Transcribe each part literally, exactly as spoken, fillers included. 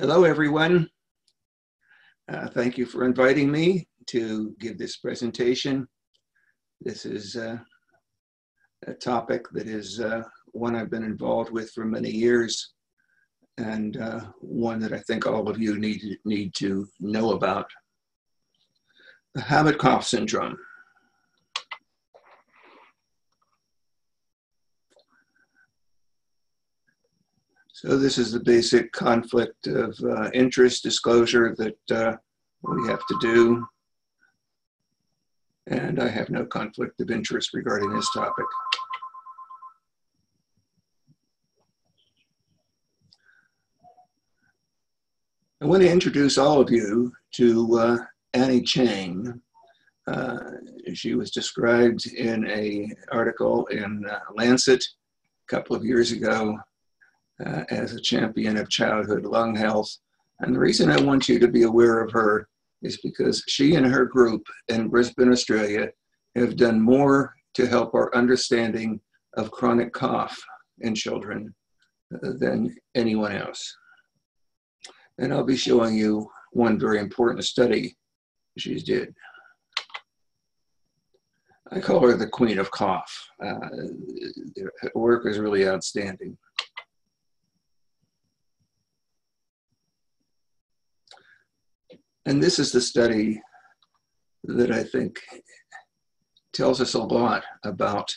Hello, everyone. Uh, thank you for inviting me to give this presentation. This is uh, a topic that is uh, one I've been involved with for many years, and uh, one that I think all of you need, need to know about. The Habit Cough Syndrome. So this is the basic conflict of uh, interest disclosure that uh, we have to do. And I have no conflict of interest regarding this topic. I want to introduce all of you to uh, Annie Chang. Uh, she was described in an article in uh, Lancet a couple of years ago Uh, as a champion of childhood lung health. And the reason I want you to be aware of her is because she and her group in Brisbane, Australia, have done more to help our understanding of chronic cough in children uh, than anyone else. And I'll be showing you one very important study she did. I call her the Queen of Cough. Uh, her work is really outstanding. And this is the study that I think tells us a lot about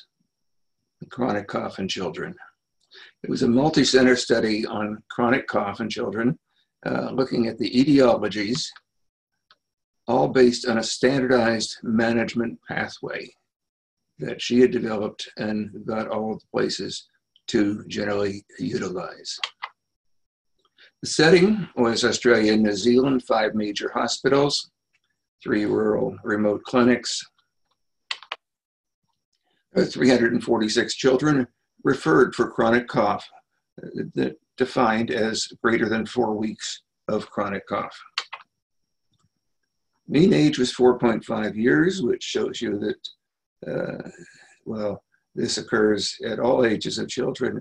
chronic cough in children. It was a multi-center study on chronic cough in children, uh, looking at the etiologies, all based on a standardized management pathway that she had developed and got all the places to generally utilize. The setting was Australia and New Zealand, five major hospitals, three rural remote clinics. three hundred forty-six children referred for chronic cough, that defined as greater than four weeks of chronic cough. Mean age was four point five years, which shows you that, uh, well, this occurs at all ages of children.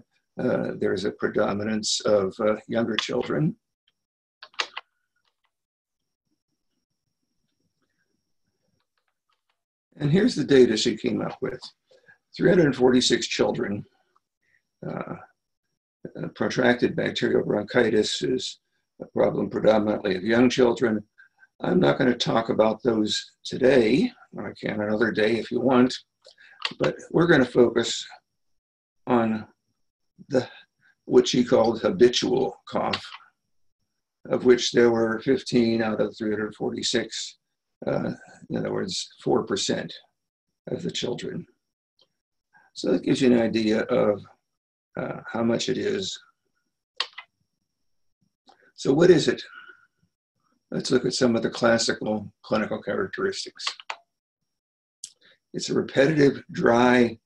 Uh, there's a predominance of uh, younger children. And here's the data she came up with. three hundred forty-six children. Uh, protracted bacterial bronchitis is a problem predominantly of young children. I'm not going to talk about those today, or I can another day if you want, but we're going to focus on the, what she called habitual cough, of which there were fifteen out of three hundred forty-six, uh, in other words, four percent of the children. So that gives you an idea of uh, how much it is. So what is it? Let's look at some of the classical clinical characteristics. It's a repetitive, dry,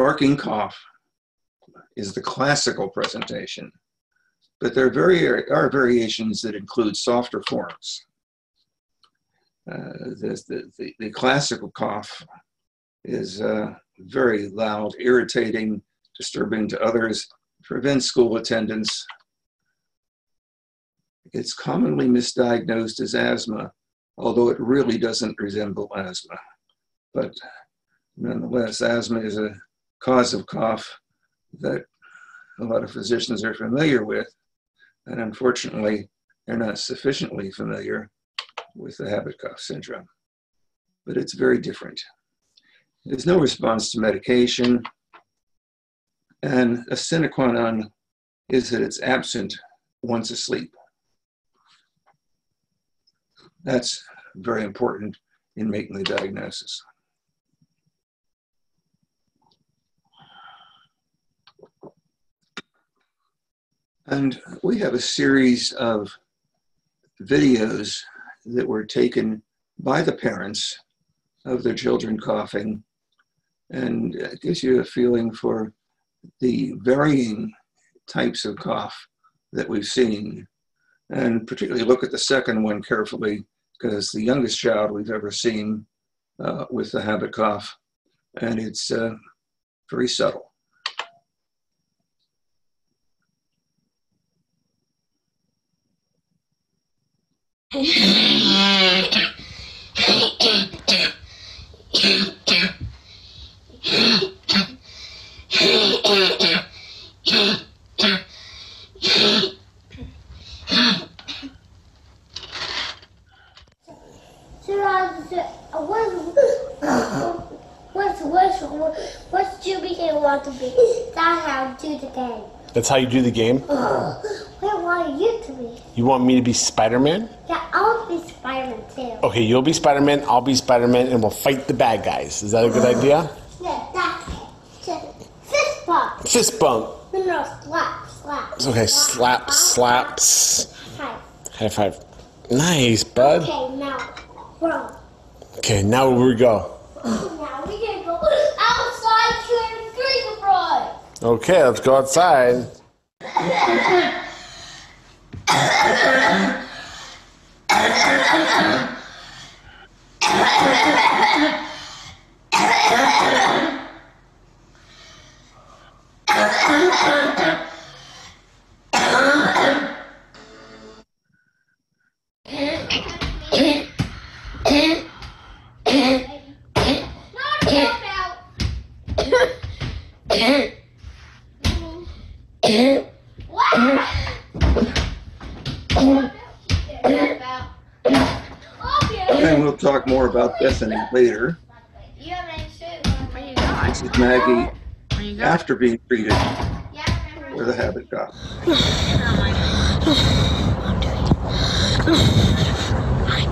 barking cough. Is the classical presentation, but there are, vari are variations that include softer forms. Uh, the, the, the, the classical cough is uh, very loud, irritating, disturbing to others, prevents school attendance. It's commonly misdiagnosed as asthma, although it really doesn't resemble asthma. But nonetheless, asthma is a cause of cough that a lot of physicians are familiar with, and unfortunately, they're not sufficiently familiar with the habit cough syndrome. But it's very different. There's no response to medication, and a sine qua non is that it's absent once asleep. That's very important in making the diagnosis. And we have a series of videos that were taken by the parents of their children coughing, and it gives you a feeling for the varying types of cough that we've seen. And particularly look at the second one carefully, because the youngest child we've ever seen uh, with the habit cough, and it's uh, very subtle. That's how you do the game? Uh, what want you to be? You want me to be Spider-Man? Yeah, I'll be Spider-Man too. Okay, you'll be Spider-Man, I'll be Spider-Man, and we'll fight the bad guys. Is that a good uh, idea? Yeah, that's it. Fist bump. Fist bump. No, no, slap, slap. It's okay, slap, slap, slaps. High five. High five. Nice, bud. Okay, now, roll. Okay, now where we go? Now we're going to go outside to a green rod. Okay, let's go outside. Talk more about Bethany later. This is Maggie after being treated with a habit cough. I'm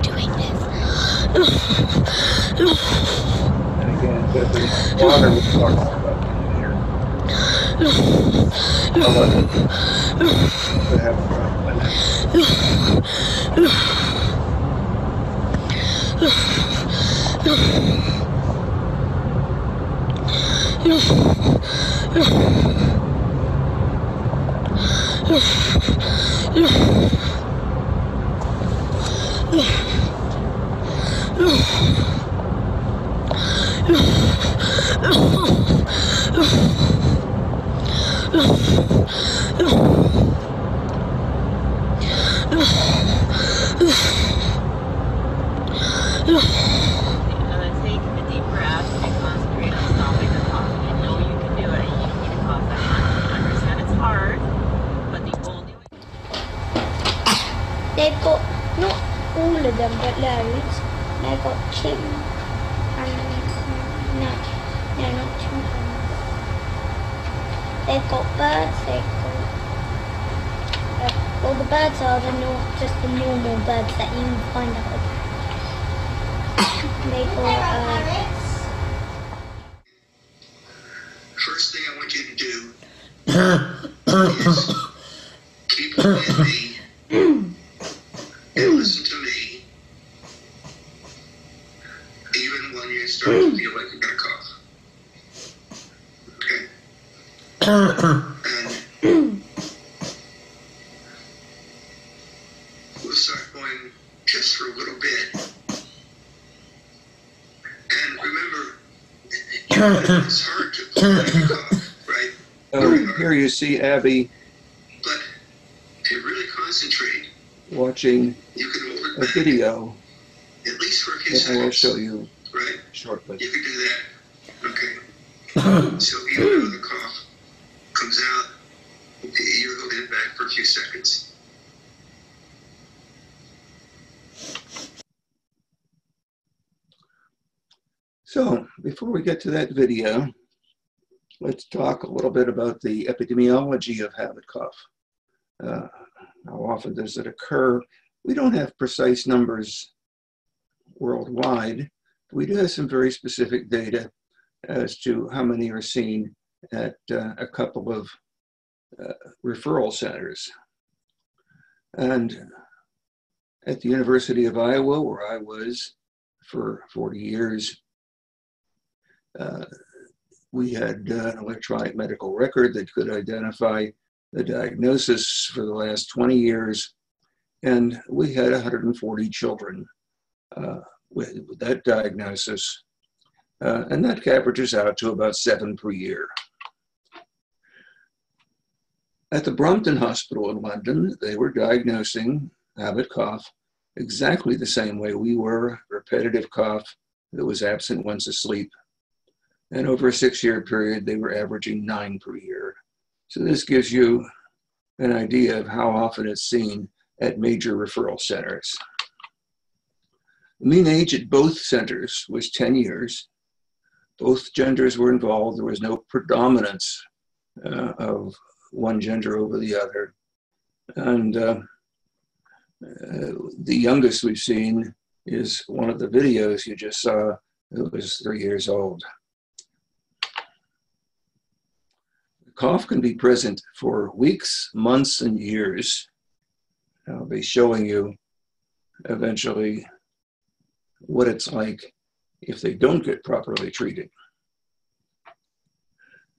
doing this. And again, Bethany's daughter was talking about being here. I love it. The habit cough. No, no, no, them, but loads. I got two hands. No, no, not two hands. They've got birds, they've got... Uh, well, the birds are the nor just the normal birds that you can find out about. They've got... Uh, First thing I want you to do is keep looking at me and listen to me. Start to feel like you're gonna cough. Okay? And we'll start going just for a little bit. And remember, it's hard to feel like you cough, right? Oh, here you see Abby. But if you really concentrate, watching you can hold it back, a video, at least for a few seconds. I will show you. Right? Shortly. You can do that. Okay. So even though the cough comes out, okay, you're holding it back for a few seconds. So before we get to that video, let's talk a little bit about the epidemiology of habit cough. Uh, how often does it occur? We don't have precise numbers worldwide. We do have some very specific data as to how many are seen at uh, a couple of uh, referral centers. And at the University of Iowa, where I was for forty years, uh, we had an electronic medical record that could identify the diagnosis for the last twenty years. And we had one hundred forty children. Uh, With, with that diagnosis, uh, and that averages out to about seven per year. At the Brompton Hospital in London, they were diagnosing habit cough exactly the same way we were, repetitive cough that was absent once asleep. And over a six-year period, they were averaging nine per year. So this gives you an idea of how often it's seen at major referral centers. The mean age at both centers was ten years. Both genders were involved. There was no predominance uh, of one gender over the other. And uh, uh, the youngest we've seen is one of the videos you just saw, who was three years old. Cough can be present for weeks, months, and years. I'll be showing you eventually what it's like if they don't get properly treated.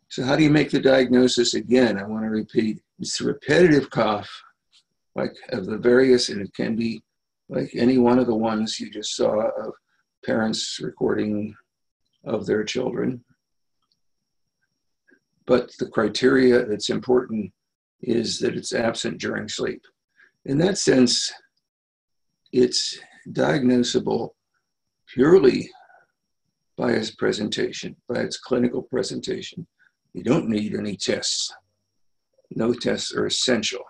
So how do you make the diagnosis? Again, I want to repeat, it's repetitive cough, like of the various, and it can be like any one of the ones you just saw of parents recording of their children. But the criteria that's important is that it's absent during sleep. In that sense, it's diagnosable purely by its presentation, by its clinical presentation. You don't need any tests. No tests are essential.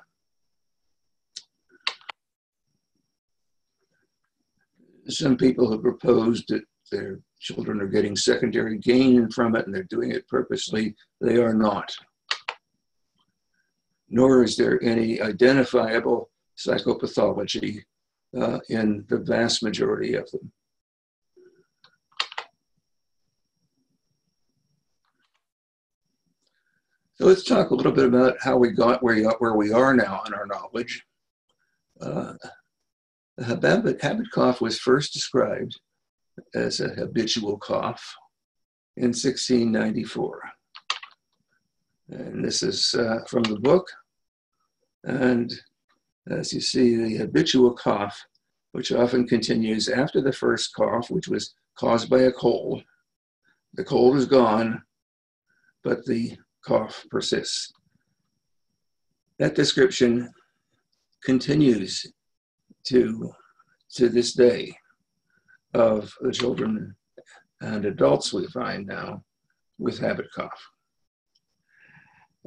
Some people have proposed that their children are getting secondary gain from it and they're doing it purposely. They are not. Nor is there any identifiable psychopathology uh, in the vast majority of them. So let's talk a little bit about how we got where, where we are now in our knowledge. Uh, habit, habit cough was first described as a habitual cough in sixteen ninety-four. And this is uh, from the book. And as you see, the habitual cough, which often continues after the first cough, which was caused by a cold. The cold is gone, but the cough persists. That description continues to, to this day of the children and adults we find now with habit cough.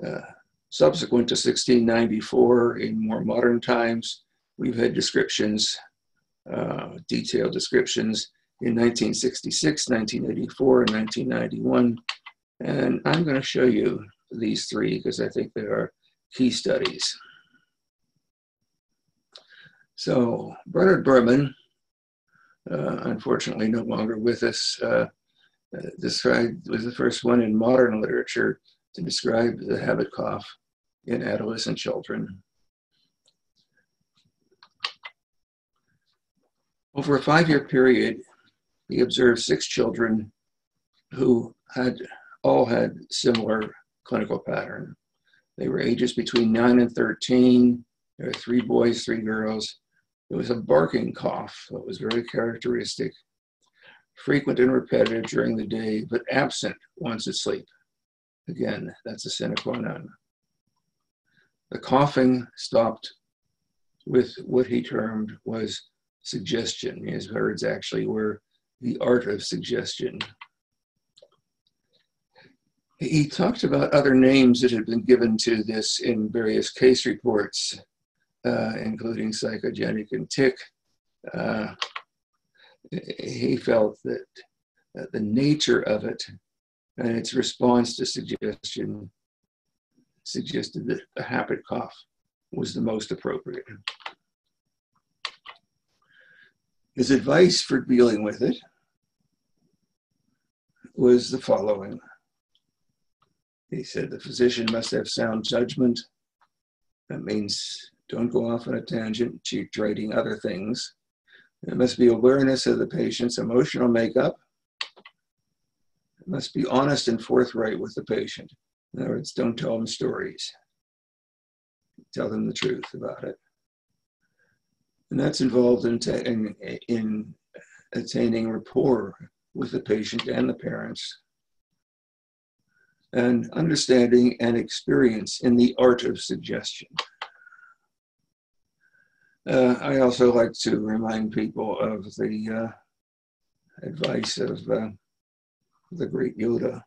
Uh, subsequent to sixteen ninety-four, in more modern times, we've had descriptions, uh, detailed descriptions in nineteen sixty-six, nineteen eighty-four, and nineteen ninety-one. And I'm going to show you these three because I think they are key studies. So Bernard Berman, uh, unfortunately no longer with us, uh, described, was the first one in modern literature to describe the habit cough in adolescent children. Over a five-year period, he observed six children who had all had similar clinical pattern. They were ages between nine and thirteen. There were three boys, three girls. It was a barking cough that was very characteristic, frequent and repetitive during the day, but absent once asleep. Again, that's a sine qua non. The coughing stopped with what he termed was suggestion. His words actually were the art of suggestion. He talked about other names that had been given to this in various case reports, uh, including psychogenic and tic. Uh, he felt that uh, the nature of it and its response to suggestion suggested that a habit cough was the most appropriate. His advice for dealing with it was the following. He said the physician must have sound judgment. That means don't go off on a tangent, treating other things. There must be awareness of the patient's emotional makeup. It must be honest and forthright with the patient. In other words, don't tell them stories. Tell them the truth about it. And that's involved in, in, in attaining rapport with the patient and the parents, and understanding and experience in the art of suggestion. Uh, I also like to remind people of the uh, advice of uh, the great Yoda.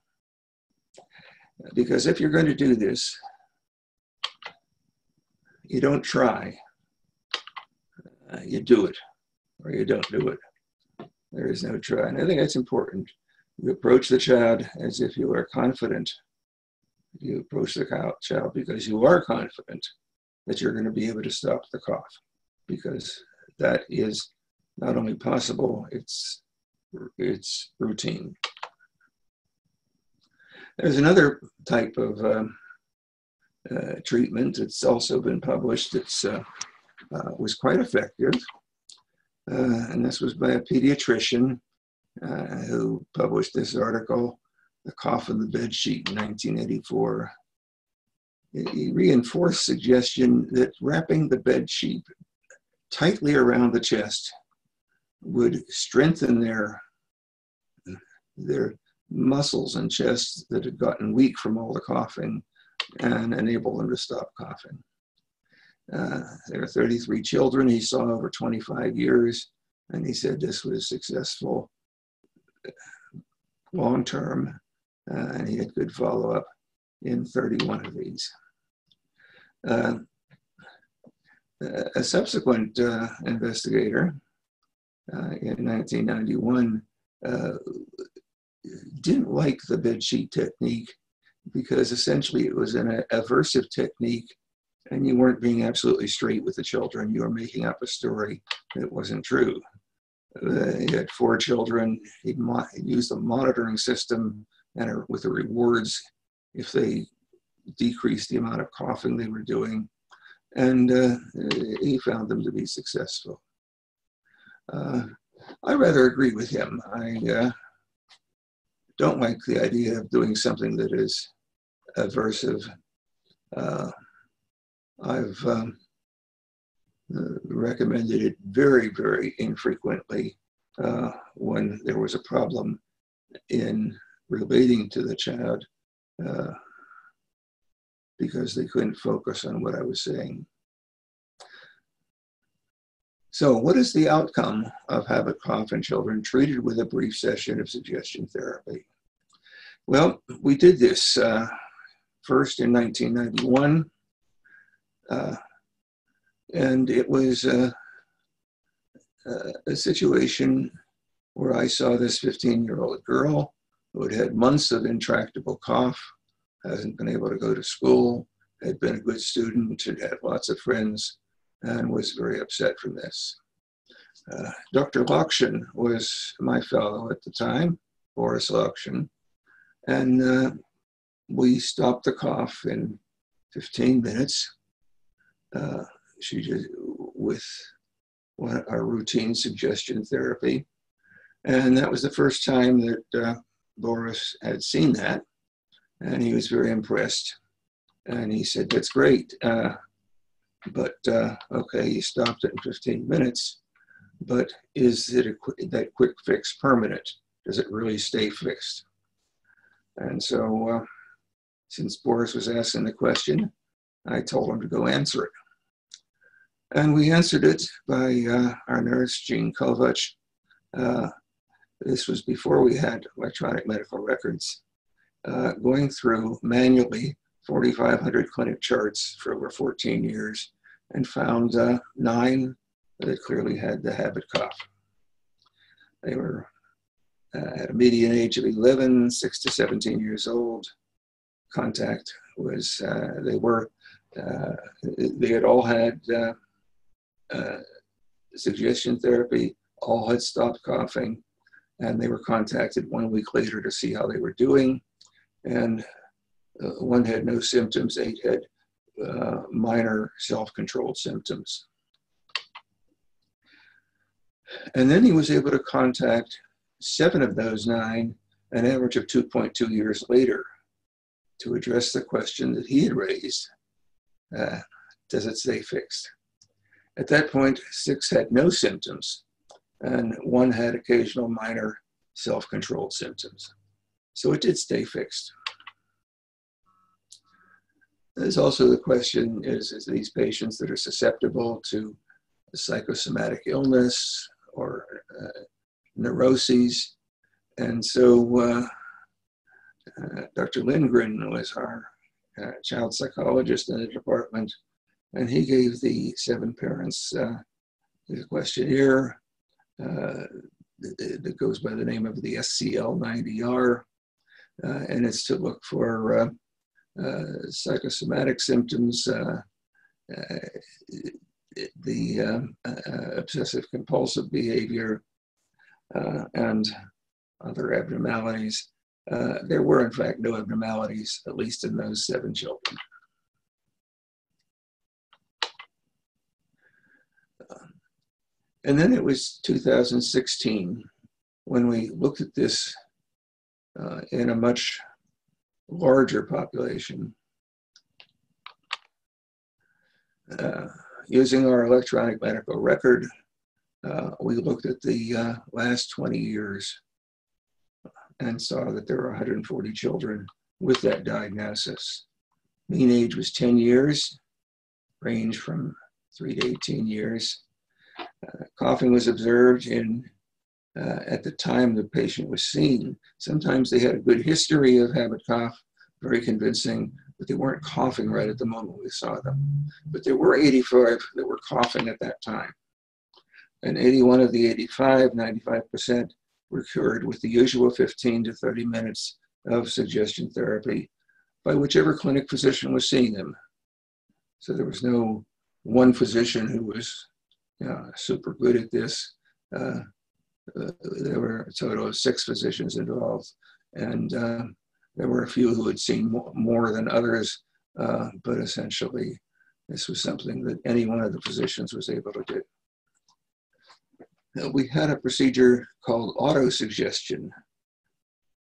Because if you're going to do this, you don't try. Uh, you do it, or you don't do it. There is no try. And I think that's important. You approach the child as if you are confident. You approach the child because you are confident that you're going to be able to stop the cough, because that is not only possible, it's, it's routine. There's another type of um, uh, treatment that's also been published that's uh, uh, was quite effective. Uh, and this was by a pediatrician uh, who published this article, The Cough in the Bed Sheet, in nineteen eighty-four. He reinforced suggestion that wrapping the bed sheet tightly around the chest would strengthen their, their muscles and chests that had gotten weak from all the coughing and enable them to stop coughing. Uh, there are thirty-three children he saw over twenty-five years, and he said this was successful long-term, uh, and he had good follow-up in thirty-one of these. Uh, a subsequent uh, investigator uh, in nineteen ninety-one uh, didn't like the bedsheet technique because essentially it was an aversive technique, and you weren't being absolutely straight with the children. You were making up a story that wasn't true. Uh, he had four children. He used a monitoring system and a, with the rewards if they decreased the amount of coughing they were doing. And uh, he found them to be successful. Uh, I rather agree with him. I uh, don't like the idea of doing something that is aversive. Uh, I've um, uh, recommended it very, very infrequently uh, when there was a problem in relating to the child uh, because they couldn't focus on what I was saying. So what is the outcome of habit cough in children treated with a brief session of suggestion therapy? Well, we did this uh, first in nineteen ninety-one. Uh, and it was uh, uh, a situation where I saw this fifteen-year-old girl who had had months of intractable cough, hasn't been able to go to school, had been a good student, had had lots of friends, and was very upset from this. Uh, Doctor Lockshin was my fellow at the time, Boris Lockshin, and uh, we stopped the cough in fifteen minutes. Uh, she did with one, our routine suggestion therapy. And that was the first time that uh, Boris had seen that. And he was very impressed. And he said, that's great. Uh, but uh, okay, he stopped it in fifteen minutes. But is it a qu that quick fix permanent? Does it really stay fixed? And so uh, since Boris was asking the question, I told him to go answer it. And we answered it by uh, our nurse, Jean Kovach. Uh, this was before we had electronic medical records, uh, going through manually forty-five hundred clinic charts for over fourteen years, and found uh, nine that clearly had the habit cough. They were uh, at a median age of eleven, six to seventeen years old. Contact was, uh, they were Uh, they had all had uh, uh, suggestion therapy, all had stopped coughing, and they were contacted one week later to see how they were doing. And uh, one had no symptoms, eight had uh, minor self-controlled symptoms. And then he was able to contact seven of those nine, an average of two point two years later, to address the question that he had raised. Uh, does it stay fixed? At that point, six had no symptoms, and one had occasional minor self-controlled symptoms. So it did stay fixed. There's also the question, is, is these patients that are susceptible to psychosomatic illness or uh, neuroses. And so uh, uh, Doctor Lindgren was our uh, child psychologist in the department, and he gave the seven parents uh, the questionnaire uh, that, that goes by the name of the S C L ninety R, uh, and it's to look for uh, uh, psychosomatic symptoms. Uh, uh, the um, uh, obsessive compulsive behavior uh, and other abnormalities. Uh, there were, in fact, no abnormalities, at least in those seven children. Um, and then it was two thousand sixteen when we looked at this uh, in a much larger population. Uh, Using our electronic medical record, uh, we looked at the uh, last twenty years and saw that there were one hundred forty children with that diagnosis. Mean age was ten years, range from three to eighteen years. Uh, coughing was observed in, uh, at the time the patient was seen. Sometimes they had a good history of habit cough, very convincing, but they weren't coughing right at the moment we saw them. But there were eighty-five that were coughing at that time. And eighty-one of the eighty-five, ninety-five percent, were cured with the usual fifteen to thirty minutes of suggestion therapy by whichever clinic physician was seeing them. So there was no one physician who was you know, super good at this. Uh, uh, there were a total of six physicians involved. And uh, There were a few who had seen more than others, uh, but essentially this was something that any one of the physicians was able to do. Now, we had a procedure called autosuggestion,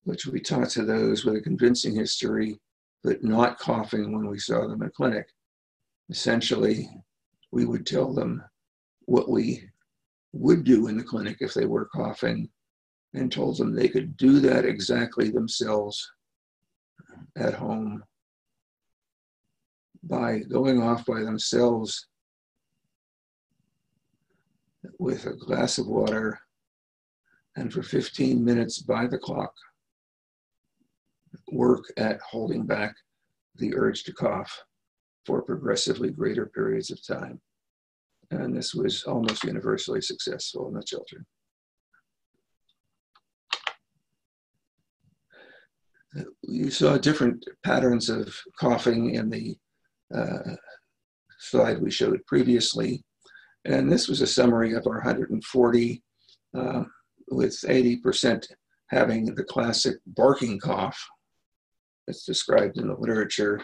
which we taught to those with a convincing history, but not coughing when we saw them in clinic. Essentially, we would tell them what we would do in the clinic if they were coughing, and told them they could do that exactly themselves at home by going off by themselves with a glass of water and for fifteen minutes by the clock, work at holding back the urge to cough for progressively greater periods of time. And this was almost universally successful in the children. You saw different patterns of coughing in the uh, slide we showed previously. And this was a summary of our one hundred forty, uh, with eighty percent having the classic barking cough that's described in the literature.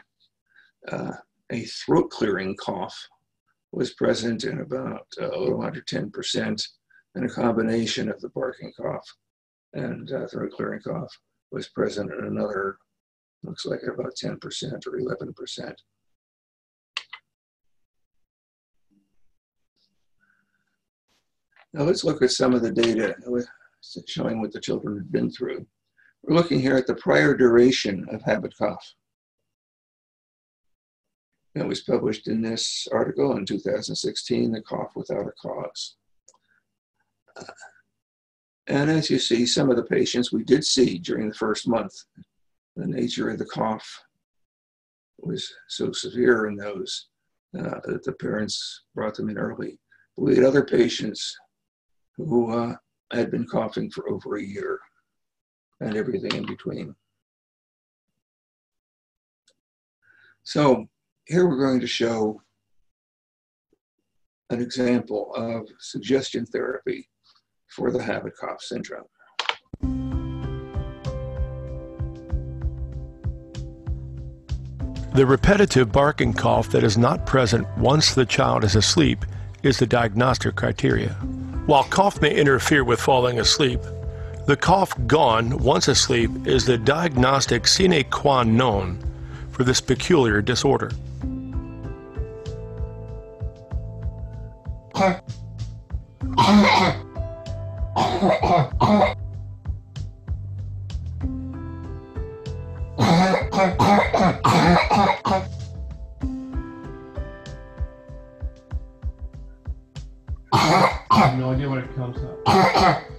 Uh, a throat clearing cough was present in about uh, a little under ten percent, and a combination of the barking cough and uh, throat clearing cough was present in another, looks like about ten percent or eleven percent. Now let's look at some of the data showing what the children had been through. We're looking here at the prior duration of habit cough. It was published in this article in two thousand sixteen, The Cough Without a Cause. Uh, And as you see, some of the patients we did see during the first month, the nature of the cough was so severe in those uh, that the parents brought them in early. But we had other patients who uh, had been coughing for over a year and everything in between. So here we're going to show an example of suggestion therapy for the habit cough syndrome. The repetitive barking cough that is not present once the child is asleep is the diagnostic criteria. While cough may interfere with falling asleep, the cough gone once asleep is the diagnostic sine qua non for this peculiar disorder. it comes up. Ow!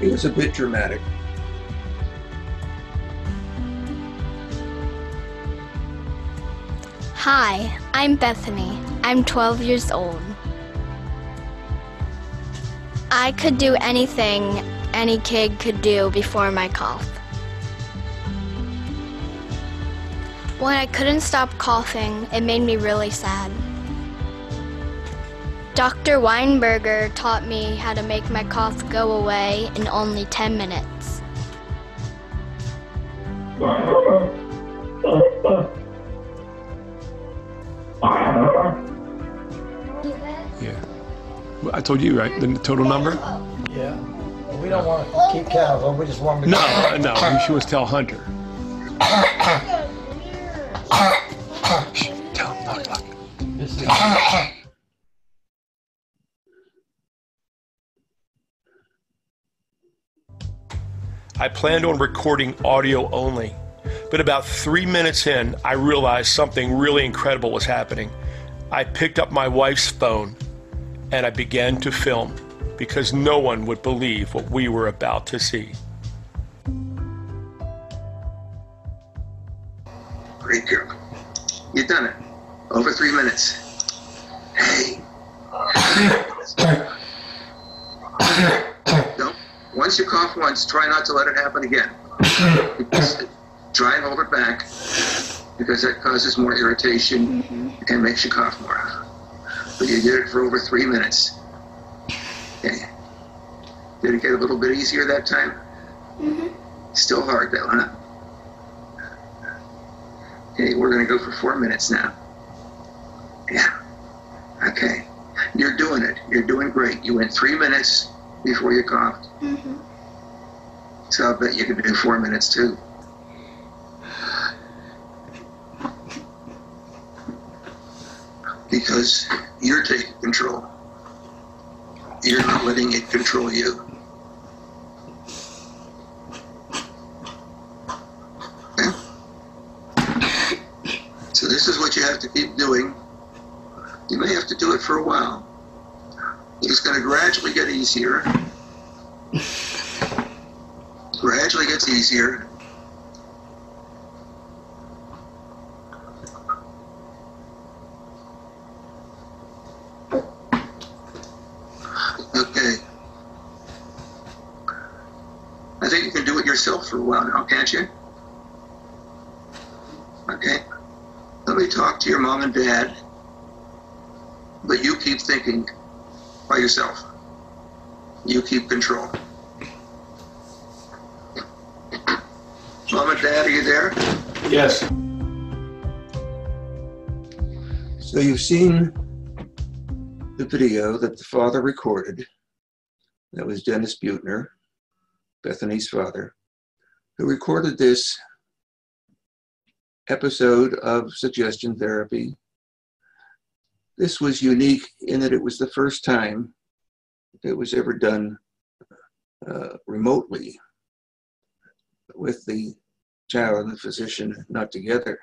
It was a bit dramatic. Hi, I'm Bethany. I'm twelve years old. I could do anything any kid could do before my cough. When I couldn't stop coughing, it made me really sad. Doctor Weinberger taught me how to make my cough go away in only ten minutes. Yeah. Well, I told you, right? The total number? Yeah. Well, we don't want to keep count, but we just want to. No, no. You should always tell Hunter. Shh, tell him. Look, look. This is. I planned on recording audio only, but about three minutes in, I realized something really incredible was happening. I picked up my wife's phone and I began to film because no one would believe what we were about to see. Great girl. You've done it. Over three minutes. Hey. Don't. Once you cough once, try not to let it happen again. Try and hold it back because that causes more irritation mm-hmm. and makes you cough more. But you did it for over three minutes. Okay. Did it get a little bit easier that time? Mm-hmm. Still hard though, huh? Okay, we're going to go for four minutes now. Yeah. Okay. You're doing it. You're doing great. You went three minutes before you coughed. Mm-hmm. So I bet you could do four minutes too. Because you're taking control. You're not letting it control you. So this is what you have to keep doing. You may have to do it for a while. It's going to gradually get easier. Gradually gets easier. Okay. I think you can do it yourself for a while now, can't you? Okay. Let me talk to your mom and dad, but you keep thinking by yourself. You keep control. Mom and Dad, are you there? Yes. So you've seen the video that the father recorded. That was Dennis Buettner, Bethany's father, who recorded this episode of Suggestion Therapy. This was unique in that it was the first time it was ever done uh, remotely with the child and the physician not together.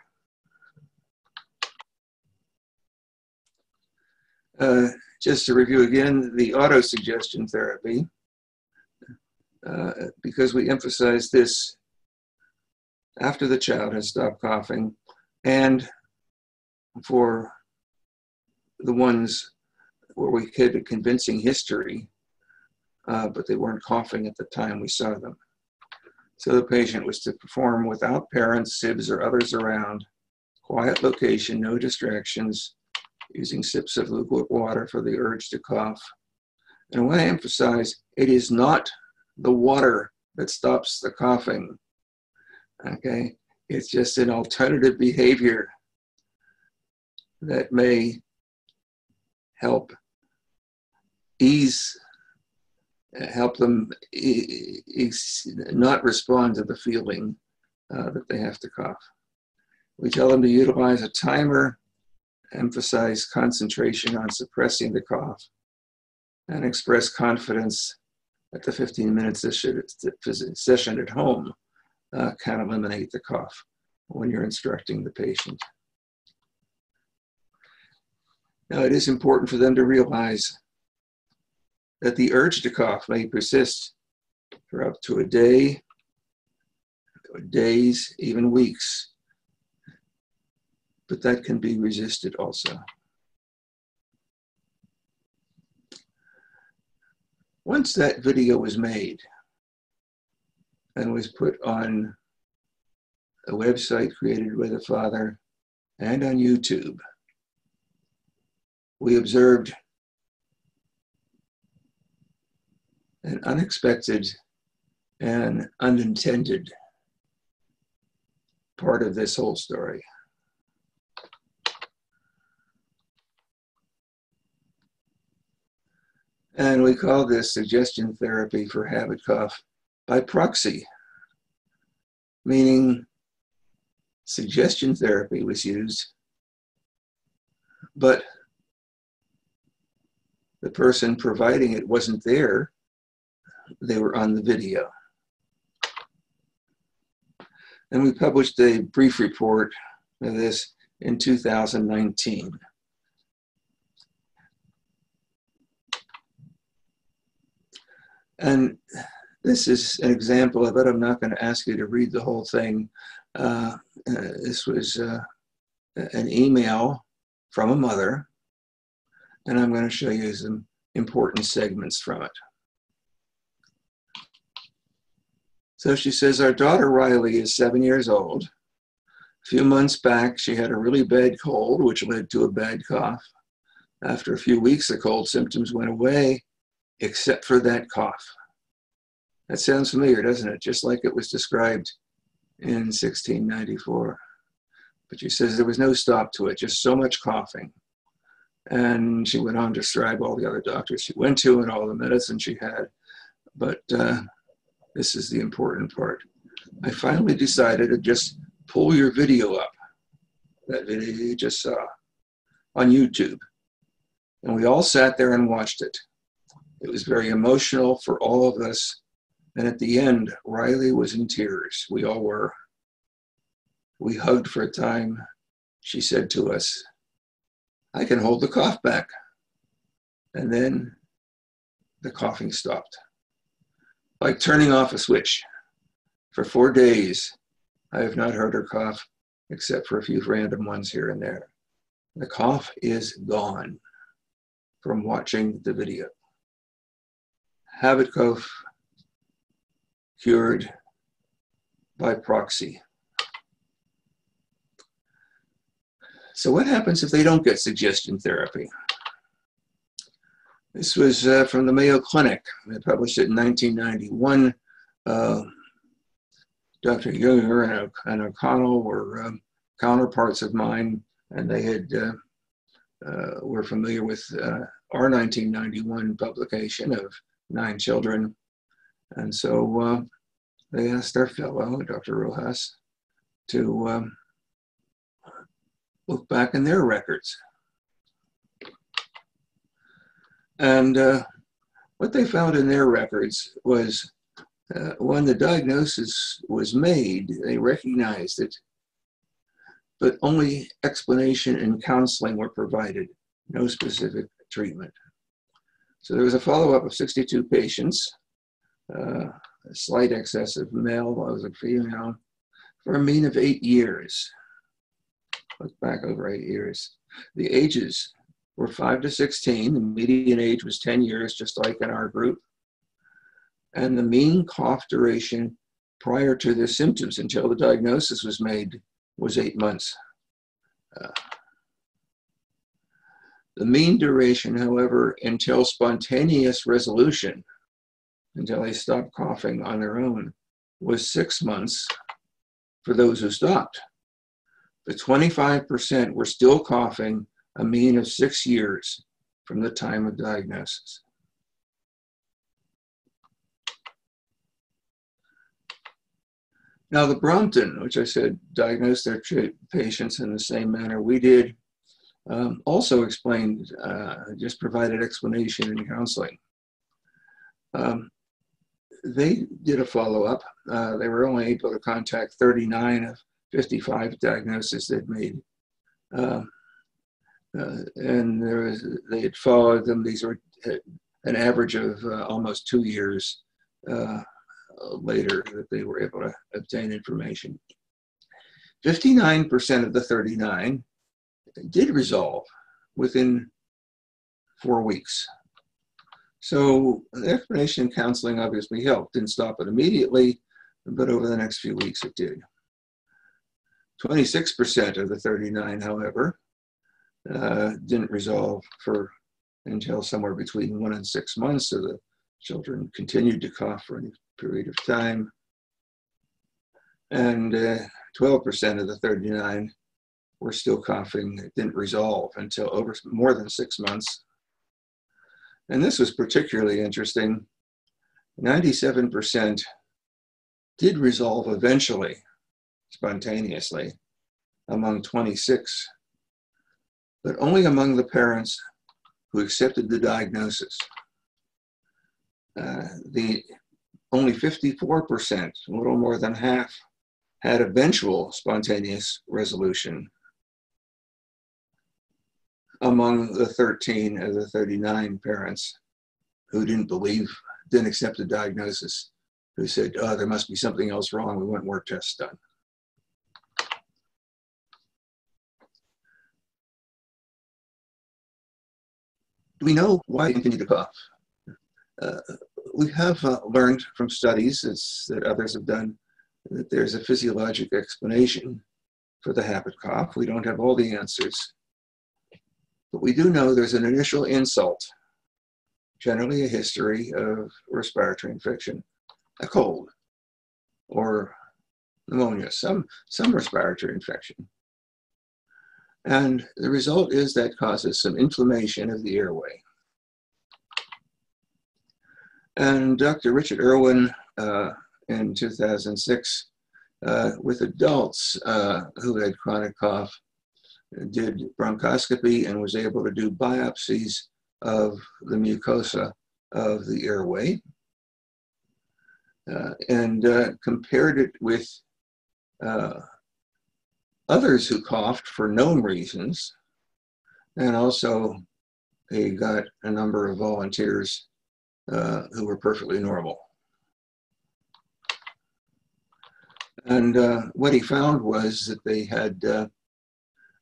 Uh, just to review again, the auto-suggestion therapy, uh, because we emphasize this after the child has stopped coughing and for the ones where we had a convincing history, uh, but they weren't coughing at the time we saw them. So the patient was to perform without parents, sibs, or others around, quiet location, no distractions, using sips of lukewarm water for the urge to cough. And I want to emphasize, it is not the water that stops the coughing, okay? It's just an alternative behavior that may help ease, help them e e not respond to the feeling uh, that they have to cough. We tell them to utilize a timer emphasize concentration on suppressing the cough, and express confidence that the fifteen minute session at home uh, can eliminate the cough when you're instructing the patient. Now, it is important for them to realize that the urge to cough may persist for up to a day, days, even weeks, but that can be resisted also. Once that video was made and was put on a website created with a father and on YouTube, we observed an unexpected and unintended part of this whole story. And we call this suggestion therapy for habit cough by proxy, meaning suggestion therapy was used, but the person providing it wasn't there. They were on the video. And we published a brief report of this in two thousand nineteen. And this is an example of it. I'm not going to ask you to read the whole thing. Uh, uh, this was uh, an email from a mother, and I'm going to show you some important segments from it. So she says, our daughter Riley is seven years old. A few months back, she had a really bad cold, which led to a bad cough. After a few weeks, the cold symptoms went away, except for that cough. That sounds familiar, doesn't it? Just like it was described in sixteen ninety-four. But she says there was no stop to it, just so much coughing. And she went on to describe all the other doctors she went to and all the medicine she had. But uh, this is the important part. I finally decided to just pull your video up, that video you just saw, on YouTube. And we all sat there and watched it. It was very emotional for all of us. And at the end, Riley was in tears. We all were. We hugged for a time. She said to us, I can hold the cough back. And then the coughing stopped. Like turning off a switch. For four days, I have not heard her cough, except for a few random ones here and there. The cough is gone from watching the video. Habit cough cured by proxy. So what happens if they don't get suggestion therapy? This was uh, from the Mayo Clinic. They published it in nineteen ninety-one. Uh, Doctor Junger and, and O'Connell were um, counterparts of mine, and they had uh, uh, were familiar with uh, our nineteen ninety-one publication of nine children. And so uh, they asked our fellow, Doctor Rojas, to um, look back in their records. And uh, what they found in their records was uh, when the diagnosis was made, they recognized it, but only explanation and counseling were provided, no specific treatment. So there was a follow-up of sixty-two patients, uh, a slight excess of male, I was a female, for a mean of eight years. Look back over eight years. The ages were five to sixteen. The median age was ten years, just like in our group. And the mean cough duration prior to the symptoms until the diagnosis was made was eight months. Uh, The mean duration, however, until spontaneous resolution, until they stopped coughing on their own, was six months for those who stopped. But twenty-five percent were still coughing, a mean of six years from the time of diagnosis. Now the Brompton, which I said diagnosed their patients in the same manner we did, um, also explained, uh, just provided explanation and counseling. Um, they did a follow-up. Uh, they were only able to contact thirty-nine of fifty-five diagnoses they'd made. Uh, uh, and there was, they had followed them. These were an average of uh, almost two years uh, later that they were able to obtain information. fifty-nine percent of the thirty-nine did resolve within four weeks. So the explanation and counseling obviously helped. Didn't stop it immediately, but over the next few weeks it did. twenty-six percent of the thirty-nine, however, uh, didn't resolve for until somewhere between one and six months, so the children continued to cough for any period of time. And uh, twelve percent of the thirty-nine were still coughing. It didn't resolve until over more than six months. And this was particularly interesting. ninety-seven percent did resolve eventually, spontaneously, among twenty-six, but only among the parents who accepted the diagnosis. Uh, the only fifty-four percent, a little more than half, had eventual spontaneous resolution among the thirteen of the thirty-nine parents who didn't believe, didn't accept the diagnosis, who said, oh, there must be something else wrong, we want more tests done. We know why they continue to cough. Uh, we have uh, learned from studies as, that others have done that there's a physiologic explanation for the habit cough. We don't have all the answers, but we do know there's an initial insult, generally a history of respiratory infection, a cold or pneumonia, some, some respiratory infection. And the result is that causes some inflammation of the airway. And Doctor Richard Irwin uh, in two thousand six, uh, with adults uh, who had chronic cough, did bronchoscopy and was able to do biopsies of the mucosa of the airway uh, and uh, compared it with uh, others who coughed for known reasons, and also they got a number of volunteers uh, who were perfectly normal. And uh, what he found was that they had, uh,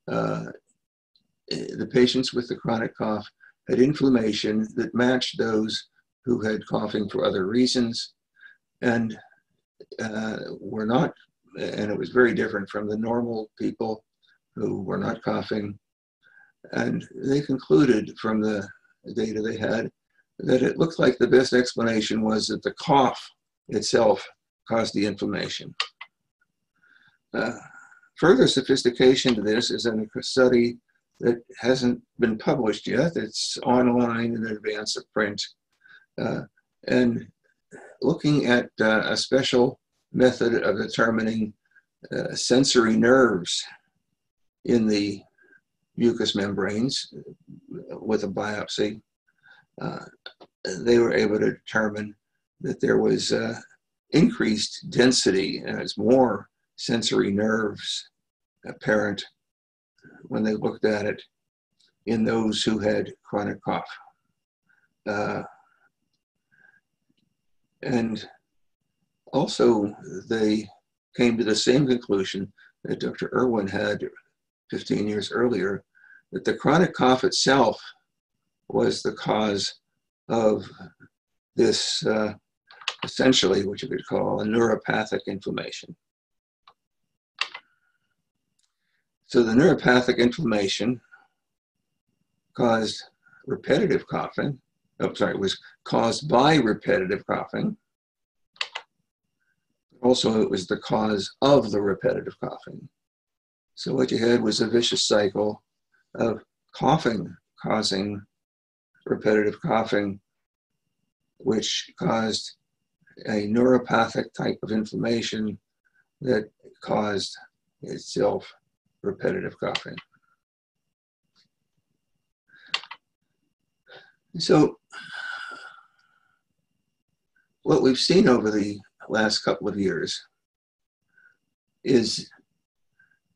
uh, the patients with the chronic cough had inflammation that matched those who had coughing for other reasons and uh, were not, and it was very different from the normal people who were not coughing. And they concluded from the data they had that it looked like the best explanation was that the cough itself caused the inflammation. Uh, further sophistication to this is in a study that hasn't been published yet. It's online in advance of print. Uh, and looking at uh, a special method of determining uh, sensory nerves in the mucous membranes with a biopsy, uh, they were able to determine that there was uh, increased density, and it's more sensory nerves apparent when they looked at it in those who had chronic cough. Uh, and also, they came to the same conclusion that Doctor Irwin had fifteen years earlier, that the chronic cough itself was the cause of this, uh, essentially, what you could call a neuropathic inflammation. So the neuropathic inflammation caused repetitive coughing, oh, sorry, was caused by repetitive coughing. Also, it was the cause of the repetitive coughing. So what you had was a vicious cycle of coughing causing repetitive coughing, which caused a neuropathic type of inflammation that caused itself repetitive coughing. So what we've seen over the last couple of years is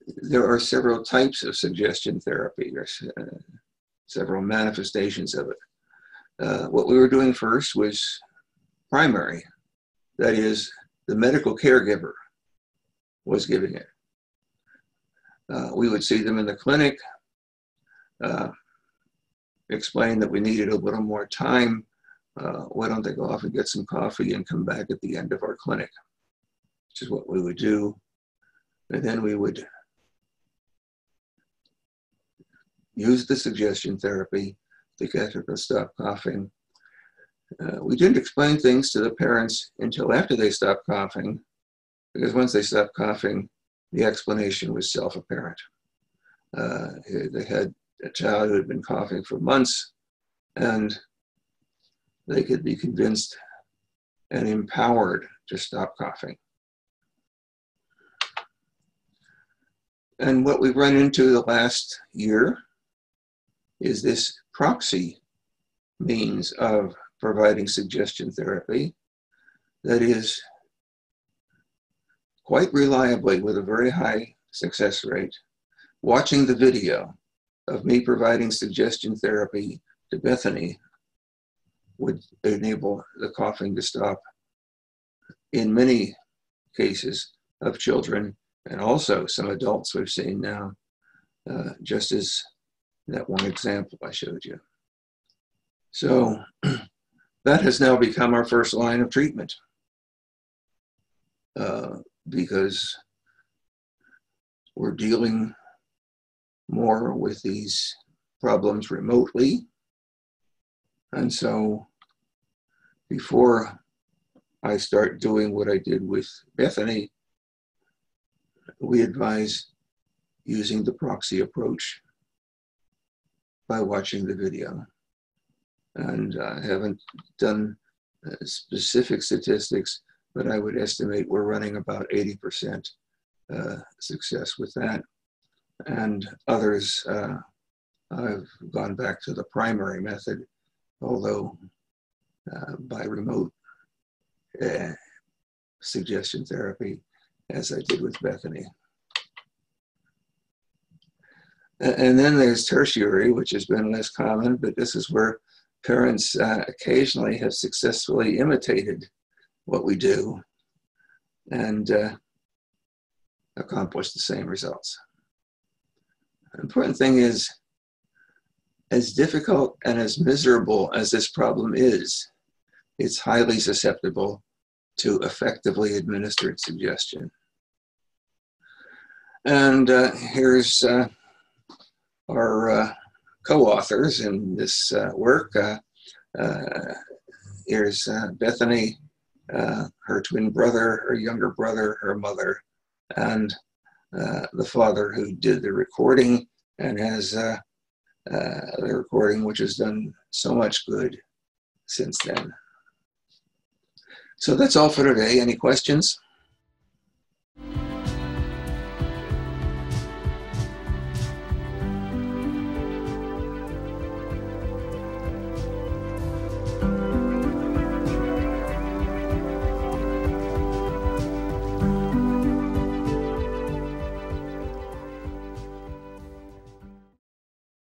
there are several types of suggestion therapy, or uh, several manifestations of it. Uh, what we were doing first was primary. That is, the medical caregiver was giving it. Uh, we would see them in the clinic, uh, explain that we needed a little more time. Uh, why don't they go off and get some coffee and come back at the end of our clinic, which is what we would do. And then we would use the suggestion therapy to get her to stop coughing. Uh, we didn't explain things to the parents until after they stopped coughing, because once they stopped coughing, the explanation was self-apparent. Uh, they had a child who had been coughing for months, and they could be convinced and empowered to stop coughing. And what we've run into the last year is this proxy means of providing suggestion therapy that is quite reliably, with a very high success rate, watching the video of me providing suggestion therapy to Bethany would enable the coughing to stop in many cases of children, and also some adults we've seen now, uh, just as that one example I showed you. So that has now become our first line of treatment, uh, because we're dealing more with these problems remotely. And so before I start doing what I did with Bethany, we advise using the proxy approach by watching the video. And I haven't done specific statistics, but I would estimate we're running about eighty percent uh, success with that. And others, uh, I've gone back to the primary method, although uh, by remote uh, suggestion therapy, as I did with Bethany. And then there's tertiary, which has been less common, but this is where parents uh, occasionally have successfully imitated what we do and uh, accomplished the same results. The important thing is, as difficult and as miserable as this problem is, it's highly susceptible to effectively administered suggestion. And uh, here's uh, our uh, co-authors in this uh, work. Uh, uh, here's uh, Bethany, uh, her twin brother, her younger brother, her mother, and uh, the father who did the recording and has uh, uh, the recording, which has done so much good since then. So that's all for today. Any questions?